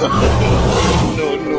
No, no.